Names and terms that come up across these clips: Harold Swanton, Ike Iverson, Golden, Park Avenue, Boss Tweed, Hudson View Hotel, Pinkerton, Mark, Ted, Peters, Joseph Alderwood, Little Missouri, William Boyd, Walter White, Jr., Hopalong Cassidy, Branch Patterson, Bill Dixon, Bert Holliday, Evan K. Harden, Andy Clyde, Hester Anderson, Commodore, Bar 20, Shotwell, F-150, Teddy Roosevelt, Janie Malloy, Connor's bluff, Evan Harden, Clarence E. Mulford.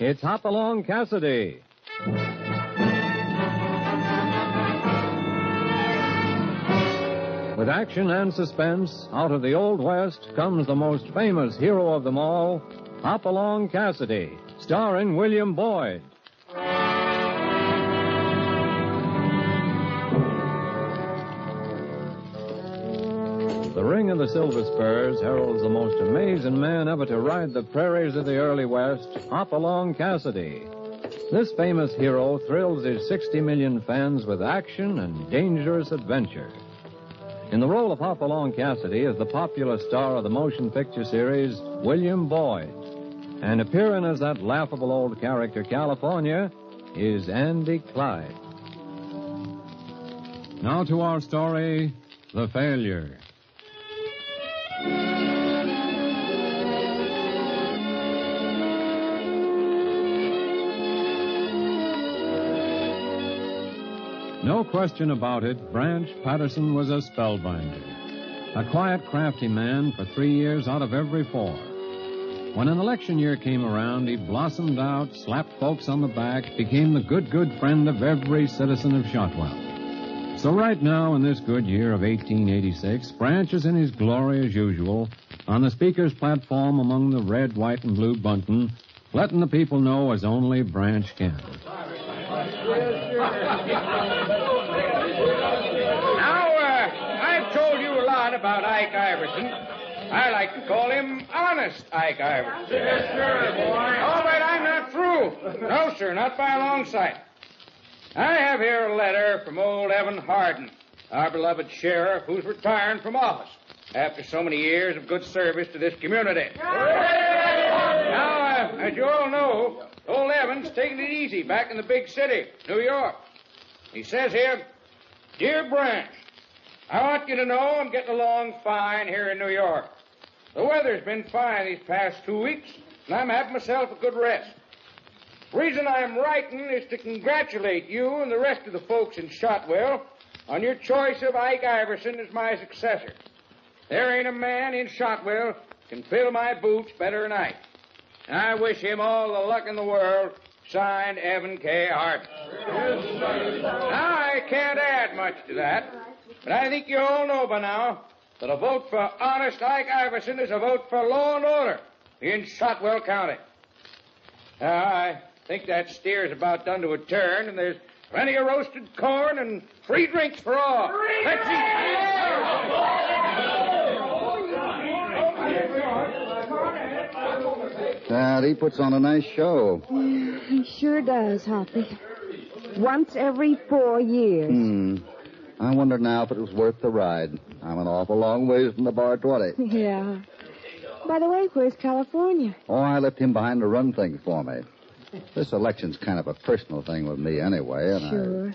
It's Hopalong Cassidy. With action and suspense, out of the Old West comes the most famous hero of them all, Hopalong Cassidy, starring William Boyd. The ring of the silver spurs heralds the most amazing man ever to ride the prairies of the early West, Hopalong Cassidy. This famous hero thrills his 60 million fans with action and dangerous adventure. In the role of Hopalong Cassidy is the popular star of the motion picture series, William Boyd. And appearing as that laughable old character, California, is Andy Clyde. Now to our story, The Failure. No question about it, Branch Patterson was a spellbinder. A quiet, crafty man for 3 years out of every four. When an election year came around, he blossomed out, slapped folks on the back, became the good friend of every citizen of Shotwell. So right now, in this good year of 1886, Branch is in his glory as usual, on the speaker's platform among the red, white, and blue bunting, letting the people know as only Branch can. About Ike Iverson. I like to call him Honest Ike Iverson. Yes, sir, boy. All right, I'm not through. No, sir, not by a long sight. I have here a letter from old Evan Harden, our beloved sheriff, who's retiring from office after so many years of good service to this community. Now, as you all know, old Evan's taking it easy back in the big city, New York. He says here, "Dear Branch, I want you to know I'm getting along fine here in New York. The weather's been fine these past 2 weeks, and I'm having myself a good rest. The reason I'm writing is to congratulate you and the rest of the folks in Shotwell on your choice of Ike Iverson as my successor. There ain't a man in Shotwell can fill my boots better than Ike. And I wish him all the luck in the world. Signed, Evan K. Harden." Now, I can't add much to that. But I think you all know by now that a vote for Honest Ike Iverson is a vote for law and order in Shotwell County. Now, I think that steer's about done to a turn, and there's plenty of roasted corn and free drinks for all. Let's eat. Dad, he puts on a nice show. Yeah, he sure does, Hoppy. Once every 4 years. I wonder now if it was worth the ride. I'm an awful long ways from the Bar 20. Yeah. By the way, where's California? Oh, I left him behind to run things for me. This election's kind of a personal thing with me anyway, and sure.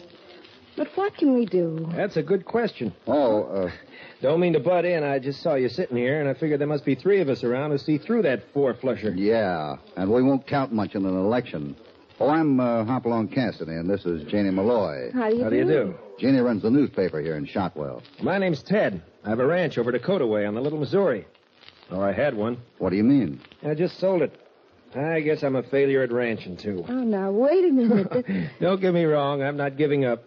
But what can we do? That's a good question. Don't mean to butt in. I just saw you sitting here, and I figured there must be three of us around who see through that four-flusher. Yeah, and we won't count much in an election. Oh, I'm Hopalong Cassidy, and this is Janie Malloy. How do you do? Janie runs the newspaper here in Shotwell. My name's Ted. I have a ranch over Dakota way on the Little Missouri. Oh, I had one. What do you mean? I just sold it. I guess I'm a failure at ranching, too. Oh, now, wait a minute. Don't get me wrong. I'm not giving up.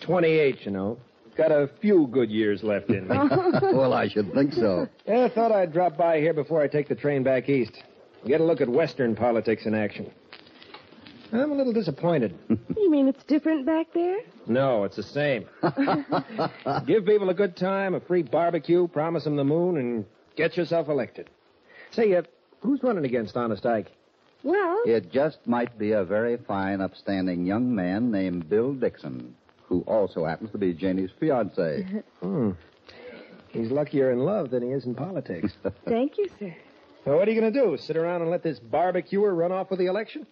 28, you know. Got a few good years left in me. Well, I should think so. Yeah, I thought I'd drop by here before I take the train back east. Get a look at Western politics in action. I'm a little disappointed. You mean it's different back there? No, it's the same. Give people a good time, a free barbecue, promise them the moon, and get yourself elected. Say, who's running against Honest Ike? Well... It just might be a very fine, upstanding young man named Bill Dixon, who also happens to be Janie's fiancé. He's luckier in love than he is in politics. Thank you, sir. Now, what are you going to do, sit around and let this barbecuer run off with the election?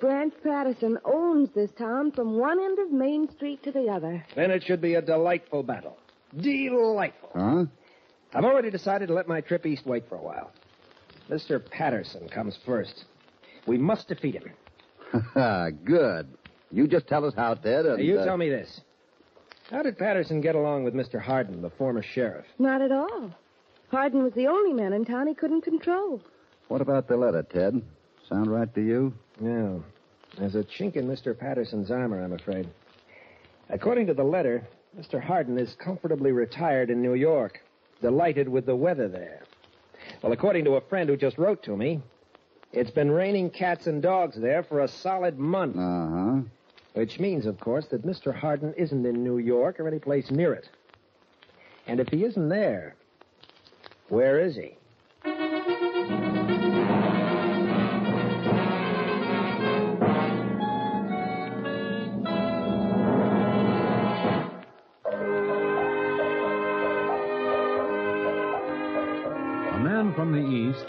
Branch Patterson owns this town from one end of Main Street to the other. Then it should be a delightful battle. Delightful. Huh? I've already decided to let my trip east wait for a while. Mr. Patterson comes first. We must defeat him. Good. You just tell us how, Ted. And, you tell me this. How did Patterson get along with Mr. Harden, the former sheriff? Not at all. Harden was the only man in town he couldn't control. What about the letter, Ted? Sound right to you? Yeah. There's a chink in Mr. Patterson's armor, I'm afraid. According to the letter, Mr. Harden is comfortably retired in New York, delighted with the weather there. Well, according to a friend who just wrote to me, it's been raining cats and dogs there for a solid month. Uh-huh. Which means, of course, that Mr. Harden isn't in New York or any place near it. And if he isn't there, where is he?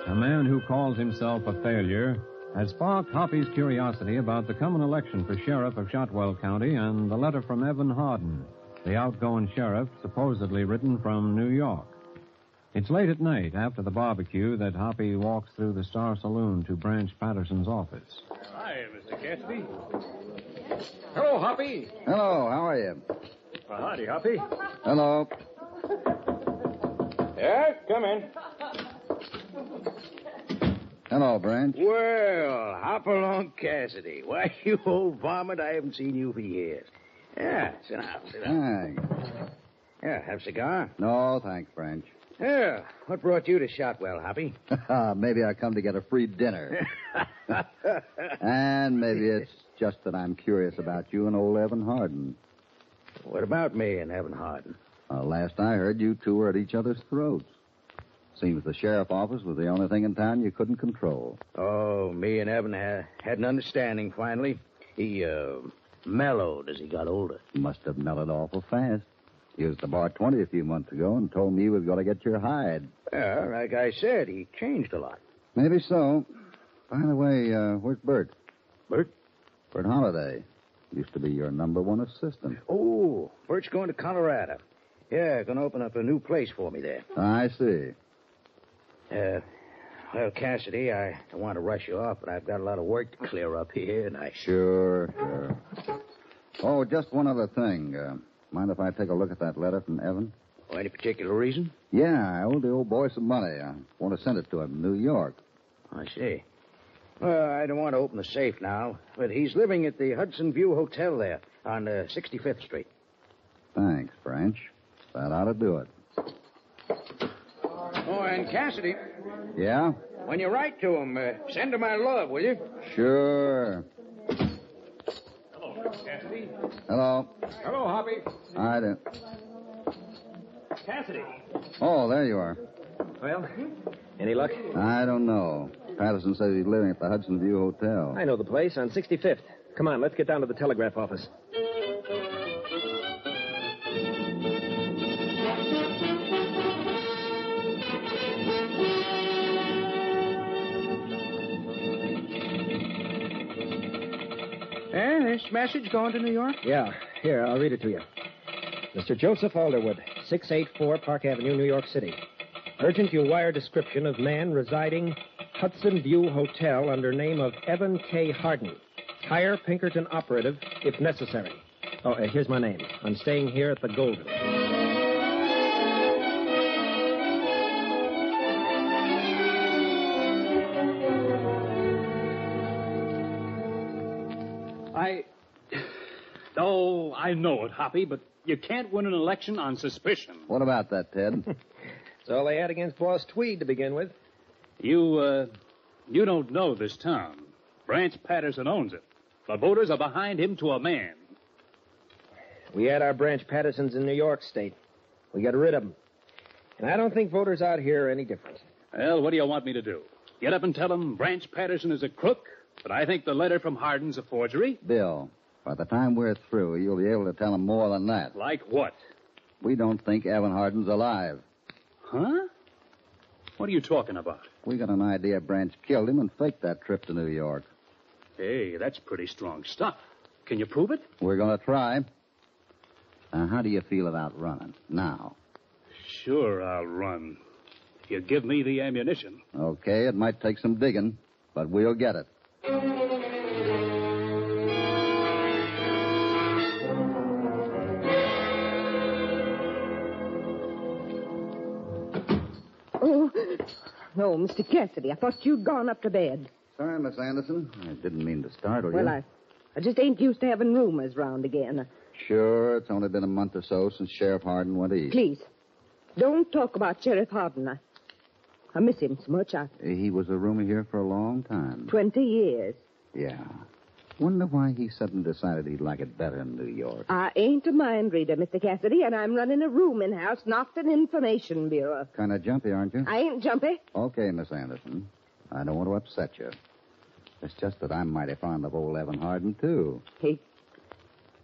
A man who calls himself a failure has sparked Hoppy's curiosity about the coming election for sheriff of Shotwell County and the letter from Evan Harden, the outgoing sheriff supposedly written from New York. It's late at night after the barbecue that Hoppy walks through the Star Saloon to Branch Patterson's office. Hi, Mr. Cassidy. Hello, Hoppy. Hello, how are you? Well, howdy, Hoppy. Hello. Yeah, come in. Hello, Branch. Well, Hopalong Cassidy. Why, you old varmint, I haven't seen you for years. Yeah, sit down. Thanks. Yeah, have a cigar? No, thanks, Branch. Yeah, what brought you to Shotwell, Hoppy? Maybe I come to get a free dinner. And maybe it's just that I'm curious about you and old Evan Harden. What about me and Evan Harden? Last I heard, you two were at each other's throats. Seems the sheriff's office was the only thing in town you couldn't control. Oh, me and Evan had an understanding, finally. He mellowed as he got older. He must have mellowed awful fast. He was at the Bar 20 a few months ago and told me he was going to get your hide. Yeah, like I said, he changed a lot. Maybe so. By the way, where's Bert? Bert? Bert Holliday. Used to be your number one assistant. Oh, Bert's going to Colorado. Yeah, going to open up a new place for me there. I see. Well, Cassidy, I don't want to rush you off, but I've got a lot of work to clear up here, and I... Sure. Oh, just one other thing. Mind if I take a look at that letter from Evan? Oh, any particular reason? Yeah, I owe the old boy some money. I want to send it to him in New York. I see. Well, I don't want to open the safe now, but he's living at the Hudson View Hotel there on 65th Street. Thanks, Branch. That ought to do it. Oh, and Cassidy. Yeah? When you write to him, send him my love, will you? Sure. Hello, Cassidy. Hello. Hello, Hoppy. I do. Cassidy. Oh, there you are. Well, any luck? I don't know. Patterson says he's living at the Hudson View Hotel. I know the place on 65th. Come on, let's get down to the telegraph office. This message going to New York? Yeah. Here, I'll read it to you. Mr. Joseph Alderwood, 684 Park Avenue, New York City. Urgent you wire description of man residing Hudson View Hotel under name of Evan K. Harden. Hire Pinkerton operative if necessary. Oh, here's my name. I'm staying here at the Golden. I know it, Hoppy, but you can't win an election on suspicion. What about that, Ted? That's all they had against Boss Tweed to begin with. You don't know this town. Branch Patterson owns it. The voters are behind him to a man. We had our Branch Pattersons in New York State. We got rid of them. And I don't think voters out here are any different. Well, what do you want me to do? Get up and tell them Branch Patterson is a crook? But I think the letter from Harden's a forgery. Bill... By the time we're through, you'll be able to tell them more than that. Like what? We don't think Evan Harden's alive. Huh? What are you talking about? We got an idea Branch killed him and faked that trip to New York. Hey, that's pretty strong stuff. Can you prove it? We're going to try. Now, how do you feel about running now? Sure, I'll run. If you give me the ammunition. Okay, it might take some digging, but we'll get it. No, Mr. Cassidy, I thought you'd gone up to bed. Sorry, Miss Anderson. I didn't mean to startle you. Well, I just ain't used to having rumors round again. Sure, it's only been a month or so since Sheriff Harden went east. Please, don't talk about Sheriff Harden. I miss him so much. He was a roomer here for a long time. 20 years. Yeah. Wonder why he suddenly decided he'd like it better in New York. I ain't a mind reader, Mr. Cassidy, and I'm running a rooming house, not an information bureau. Kind of jumpy, aren't you? I ain't jumpy. Okay, Miss Anderson. I don't want to upset you. It's just that I'm mighty fond of old Evan Harden, too. He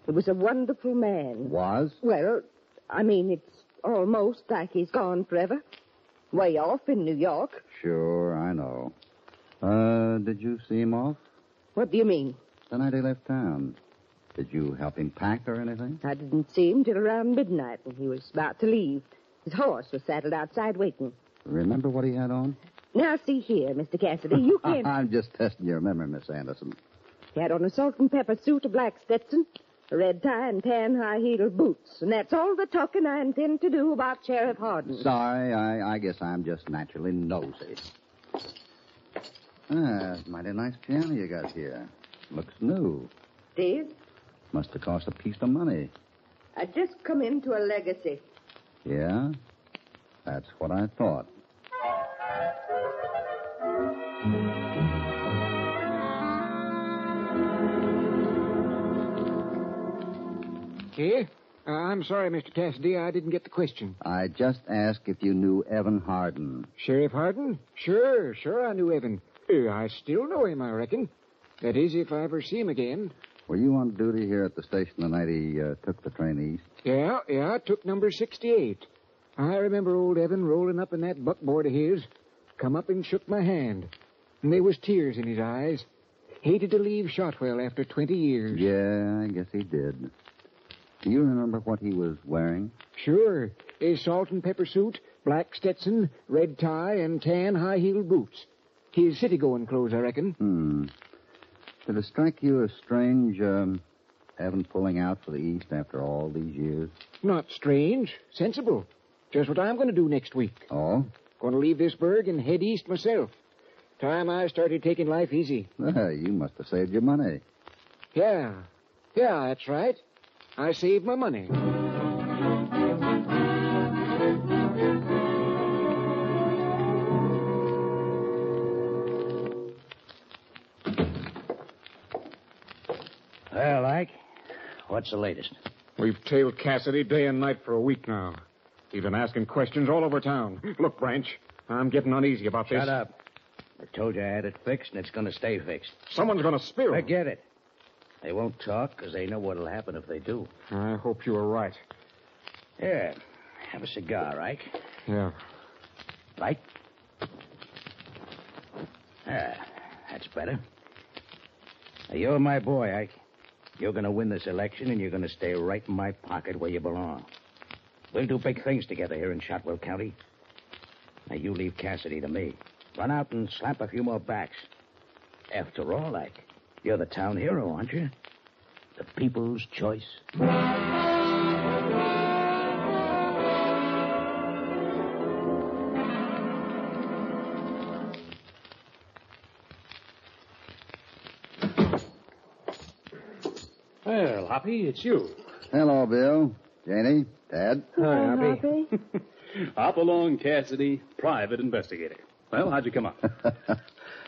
was a wonderful man. Was? Well, I mean, it's almost like he's gone forever. Way off in New York. Sure, I know. Did you see him off? What do you mean? The night he left town. Did you help him pack or anything? I didn't see him till around midnight when he was about to leave. His horse was saddled outside waiting. Remember what he had on? Now, see here, Mr. Cassidy, you can't... I'm just testing your memory, Miss Anderson. He had on a salt and pepper suit, a black Stetson, a red tie, and tan high-heeled boots. And that's all the talking I intend to do about Sheriff Harden. Sorry, I guess I'm just naturally nosy. That's mighty nice piano you got here. Looks new. Dave? Must have cost a piece of money. I just come into a legacy. Yeah? That's what I thought. Key? I'm sorry, Mr. Cassidy, I didn't get the question. I just asked if you knew Evan Harden. Sheriff Harden? Sure I knew Evan. I still know him, I reckon. That is, if I ever see him again. Were you on duty here at the station the night he took the train east? Yeah, took number 68. I remember old Evan rolling up in that buckboard of his, come up and shook my hand. And there was tears in his eyes. Hated to leave Shotwell after 20 years. Yeah, I guess he did. Do you remember what he was wearing? Sure. A salt and pepper suit, black Stetson, red tie, and tan high-heeled boots. His city-going clothes, I reckon. Did it strike you as strange, Evan pulling out for the East after all these years? Not strange. Sensible. Just what I'm going to do next week. Oh? Going to leave this burg and head east myself. Time I started taking life easy. You must have saved your money. Yeah, that's right. I saved my money. Well, Ike, what's the latest? We've tailed Cassidy day and night for a week now. He's been asking questions all over town. Look, Branch, I'm getting uneasy about this. Shut up. I told you I had it fixed, and it's going to stay fixed. Someone's going to spill. Forget it. They won't talk because they know what'll happen if they do. I hope you are right. Here, have a cigar, Ike. Yeah. Light? That's better. Now, you're my boy, Ike. You're going to win this election, and you're going to stay right in my pocket where you belong. We'll do big things together here in Shotwell County. Now, you leave Cassidy to me. Run out and slap a few more backs. After all, Ike, you're the town hero, aren't you? The people's choice. Well, Hoppy, it's you. Hello, Bill. Janie, Ted. Hi, Hoppy. Hopalong Cassidy, private investigator. Well, how'd you come up?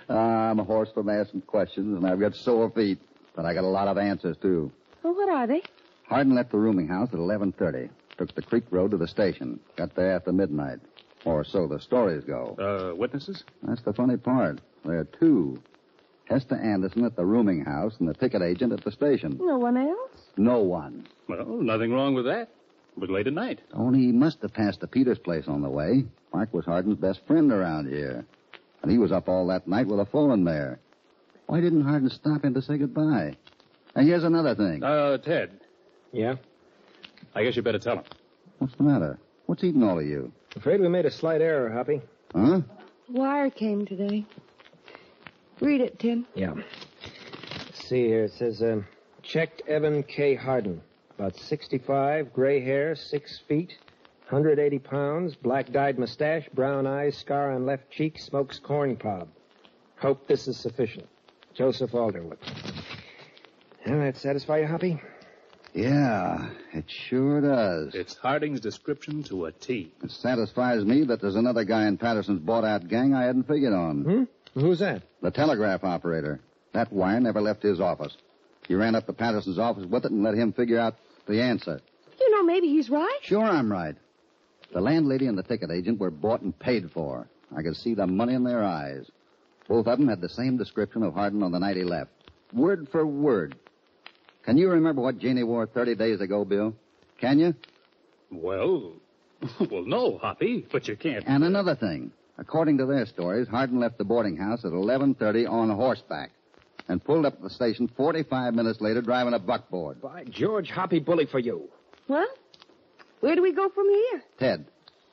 I'm a horse for asking questions, and I've got sore feet. But I got a lot of answers, too. Well, what are they? Harden left the rooming house at 11:30. Took the creek road to the station. Got there after midnight. Or so the stories go. Witnesses? That's the funny part. There are two. Hester Anderson at the rooming house and the ticket agent at the station. No one else? No one. Well, nothing wrong with that. It was late at night. Only he must have passed the Peters place on the way. Mark was Harden's best friend around here. And he was up all that night with a fallen mare. Why didn't Harden stop in to say goodbye? And here's another thing. Ted. Yeah? I guess you better tell him. What's the matter? What's eating all of you? Afraid we made a slight error, Hoppy. Huh? Wire came today. Read it, Tim. Yeah. Let's see here. It says, checked Evan K. Harden. About 65, gray hair, 6 feet, 180 pounds, black-dyed mustache, brown eyes, scar on left cheek, smokes corn cob. Hope this is sufficient. Joseph Alderwood. Well, that satisfy you, Hoppy? Yeah, it sure does. It's Harding's description to a T. It satisfies me that there's another guy in Patterson's bought-out gang I hadn't figured on. Hmm? Who's that? The telegraph operator. That wire never left his office. You ran up to Patterson's office with it and let him figure out the answer. You know, maybe he's right. Sure I'm right. The landlady and the ticket agent were bought and paid for. I could see the money in their eyes. Both of them had the same description of Harden on the night he left. Word for word. Can you remember what Janie wore 30 days ago, Bill? Can you? Well, no, Hoppy, but you can't. And another thing. According to their stories, Harden left the boarding house at 11:30 on horseback and pulled up at the station 45 minutes later driving a buckboard. By George, Hoppy, bully for you. What? Where do we go from here? Ted,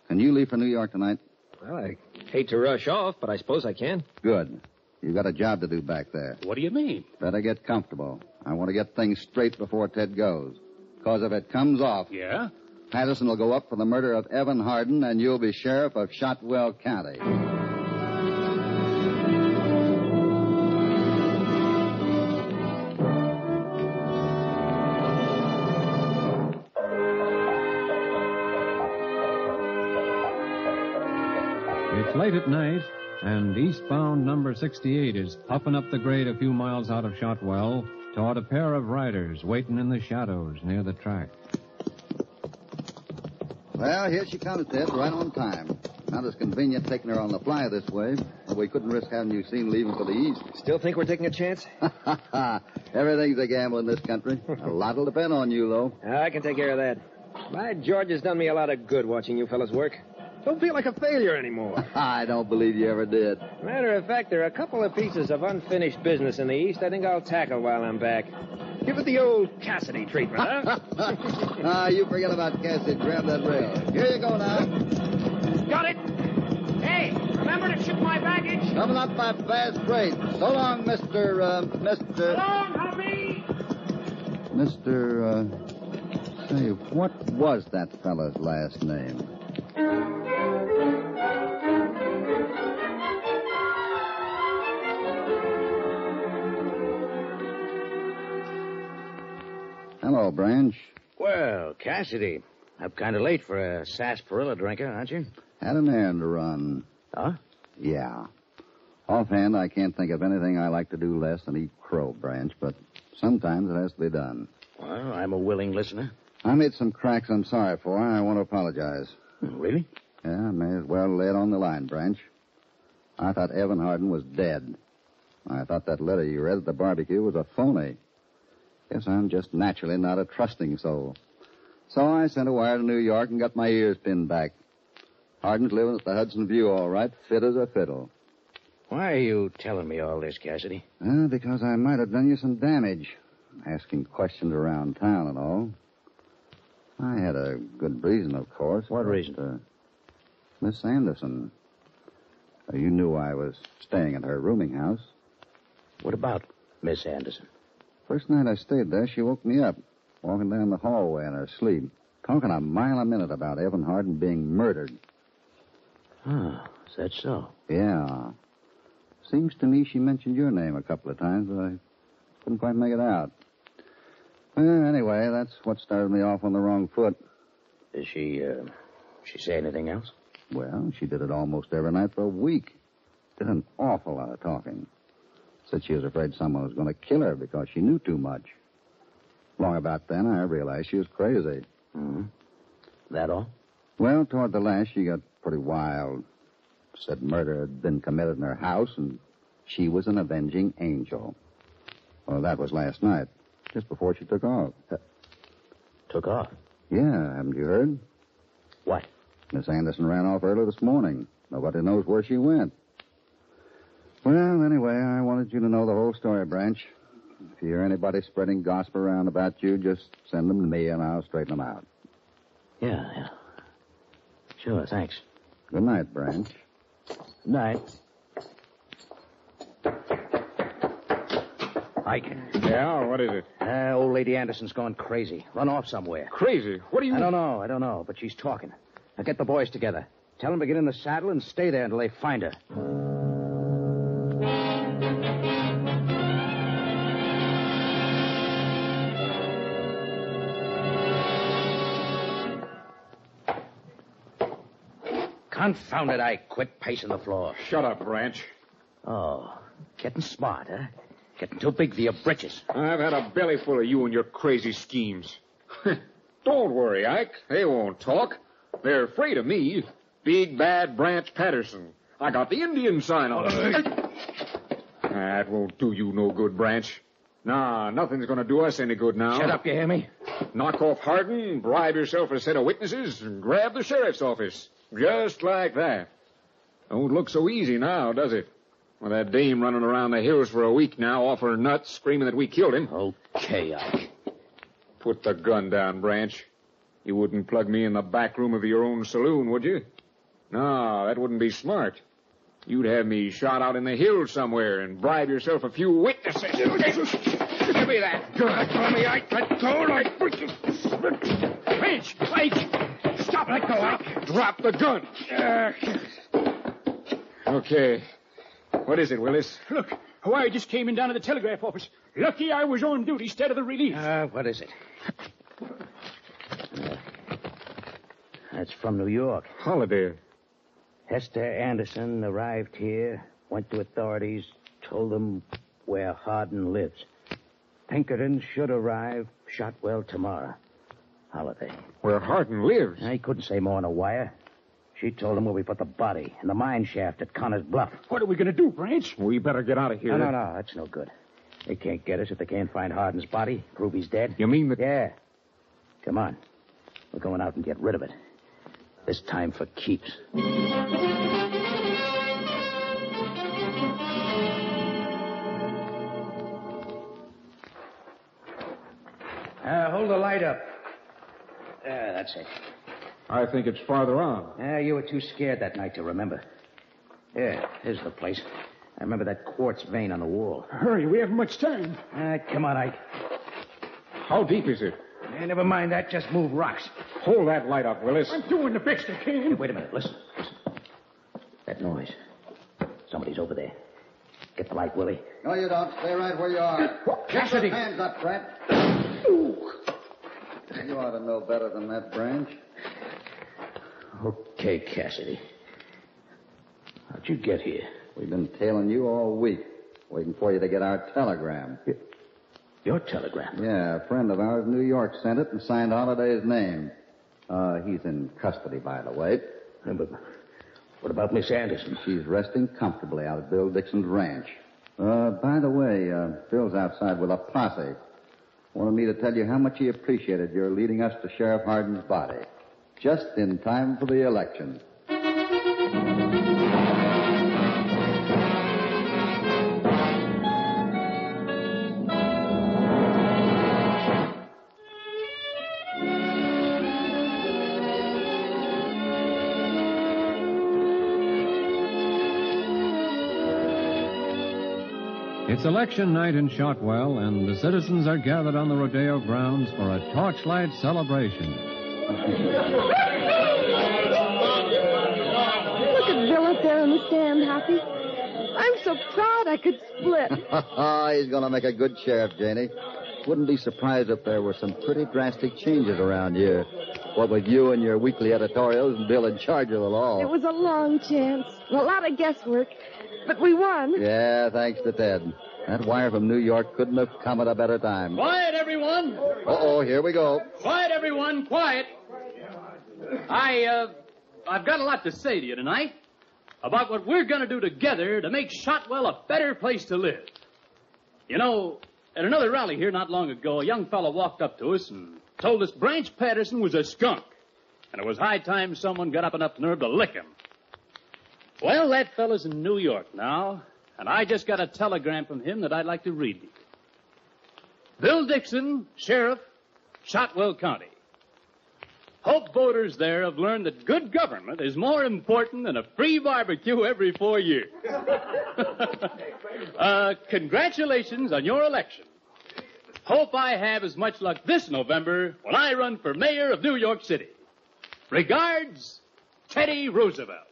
can you leave for New York tonight? Well, I hate to rush off, but I suppose I can. Good. You've got a job to do back there. What do you mean? Better get comfortable. I want to get things straight before Ted goes. Because if it comes off... Yeah? Patterson will go up for the murder of Evan Harden, and you'll be sheriff of Shotwell County. It's late at night, and eastbound number 68 is puffing up the grade a few miles out of Shotwell toward a pair of riders waiting in the shadows near the track. Well, here she comes, Ted, right on time. Not as convenient taking her on the fly this way, but we couldn't risk having you seen leaving for the east. Still think we're taking a chance? Everything's a gamble in this country. A lot will depend on you, though. I can take care of that. By George, has done me a lot of good watching you fellas work. Don't feel like a failure anymore. I don't believe you ever did. Matter of fact, there are a couple of pieces of unfinished business in the east I think I'll tackle while I'm back. Give it the old Cassidy treatment, huh? You forget about Cassidy. Grab that rail. Here you go now. Got it. Hey, remember to ship my baggage. Coming up by fast freight. So long, Mr. So long, Hoppy. Say, what was that fella's last name? Hello, Branch. Well, Cassidy, up kind of late for a sarsaparilla drinker, aren't you? Had an errand to run. Huh? Yeah. Offhand, I can't think of anything I like to do less than eat crow, Branch, but sometimes it has to be done. Well, I'm a willing listener. I made some cracks I'm sorry for, and I want to apologize. Really? Yeah, I may as well lay it on the line, Branch. I thought Evan Harden was dead. I thought that letter you read at the barbecue was a phony. Guess I'm just naturally not a trusting soul. So I sent a wire to New York and got my ears pinned back. Harden's living at the Hudson View, all right, fit as a fiddle. Why are you telling me all this, Cassidy? Because I might have done you some damage, asking questions around town and all. I had a good reason, of course. What reason? Miss Anderson. You knew I was staying at her rooming house. What about Miss Anderson? First night I stayed there, she woke me up, walking down the hallway in her sleep, talking a mile a minute about Evan Harden being murdered. Ah, is that so? Yeah. Seems to me she mentioned your name a couple of times, but I couldn't quite make it out. Well, anyway, that's what started me off on the wrong foot. Did she say anything else? Well, she did it almost every night for a week. Did an awful lot of talking. Said she was afraid someone was going to kill her because she knew too much. Long about then, I realized she was crazy. Mm-hmm. That all? Well, toward the last, she got pretty wild. Said murder had been committed in her house, and she was an avenging angel. Well, that was last night. Just before she took off. Took off? Yeah, haven't you heard? What? Miss Anderson ran off early this morning. Nobody knows where she went. Well, anyway, I wanted you to know the whole story, Branch. If you hear anybody spreading gossip around about you, just send them to me and I'll straighten them out. Yeah. Sure, thanks. Good night, Branch. Good night. Ike. Yeah, what is it? Old Lady Anderson's gone crazy. Run off somewhere. Crazy? What do you mean? I don't know, but she's talking. Now get the boys together. Tell them to get in the saddle and stay there until they find her. Confound it, I quit pacing the floor. Shut up, Branch. Oh, getting smart, huh? Getting too big for your britches. I've had a belly full of you and your crazy schemes. Don't worry, Ike. They won't talk. They're afraid of me. Big bad Branch Patterson. I got the Indian sign on it. That won't do you no good, Branch. Nah, nothing's going to do us any good now. Shut up, you hear me? Knock off Harden, bribe yourself a set of witnesses, and grab the sheriff's office. Just like that. Don't look so easy now, does it? With that dame running around the hills for a week now, off her nuts, screaming that we killed him. Okay, Ike. Put the gun down, Branch. You wouldn't plug me in the back room of your own saloon, would you? No, that wouldn't be smart. You'd have me shot out in the hills somewhere and bribe yourself a few witnesses. Give me that gun. Tell me, Ike. Let go, Ike. Branch, Ike. Stop. Let go, Ike. Drop the gun. Okay. What is it, Willis? Look, a wire just came in down to the telegraph office. Lucky I was on duty instead of the relief. What is it? That's from New York. Holiday. Hester Anderson arrived here, went to authorities, told them where Harden lives. Pinkerton should arrive Shotwell tomorrow. Holiday. Where Harden lives? I couldn't say more on a wire. She told him where we put the body, in the mine shaft at Connor's Bluff. What are we going to do, Branch? We better get out of here. No, that's no good. They can't get us if they can't find Harden's body, prove he's dead. You mean that... Yeah. Come on. We're going out and get rid of it. This time for keeps. Hold the light up. That's it. I think it's farther on. You were too scared that night to remember. Yeah, here's the place. I remember that quartz vein on the wall. Hurry, we haven't much time. Come on, Ike. How deep is it? Never mind that, just move rocks. Hold that light up, Willis. I'm doing the best I can. Hey, wait a minute, listen. That noise. Somebody's over there. Get the light, Willie. No, you don't. Stay right where you are. Cassidy! Get your hands up, Brent. You ought to know better than that, Branch. Okay, Cassidy. How'd you get here? We've been tailing you all week, waiting for you to get our telegram. Your telegram? Yeah, a friend of ours in New York sent it and signed Holliday's name. He's in custody, by the way. Yeah, but what about Miss Anderson? She's resting comfortably out at Bill Dixon's ranch. By the way, Bill's outside with a posse. Wanted me to tell you how much he appreciated your leading us to Sheriff Harden's body. Just in time for the election. It's election night in Shotwell, and the citizens are gathered on the rodeo grounds for a torchlight celebration. Look at Bill up there on the stand, Hoppy. I'm so proud I could split. He's going to make a good sheriff, Janie. Wouldn't be surprised if there were some pretty drastic changes around here. What with you and your weekly editorials and Bill in charge of it all. It was a long chance. A lot of guesswork. But we won. Yeah, thanks to Ted. That wire from New York couldn't have come at a better time. Quiet, everyone. Uh-oh, here we go. Quiet, everyone, quiet. I've got a lot to say to you tonight about what we're going to do together to make Shotwell a better place to live. You know, at another rally here not long ago, a young fellow walked up to us and told us Branch Patterson was a skunk, and it was high time someone got up enough nerve to lick him. Well, that fellow's in New York now, and I just got a telegram from him that I'd like to read. Bill Dixon, Sheriff, Shotwell County. Hope voters there have learned that good government is more important than a free barbecue every 4 years. Congratulations on your election. Hope I have as much luck this November when I run for mayor of New York City. Regards, Teddy Roosevelt.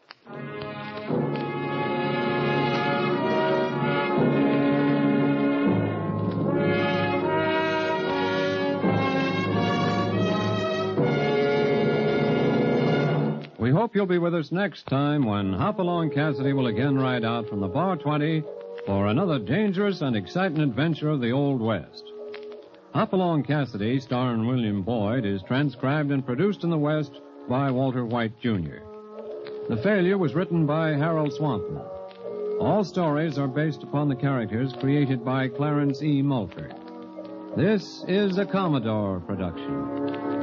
We hope you'll be with us next time when Hopalong Cassidy will again ride out from the Bar 20 for another dangerous and exciting adventure of the Old West. Hopalong Cassidy, starring William Boyd, is transcribed and produced in the West by Walter White, Jr. The Failure was written by Harold Swanton. All stories are based upon the characters created by Clarence E. Mulford. This is a Commodore production.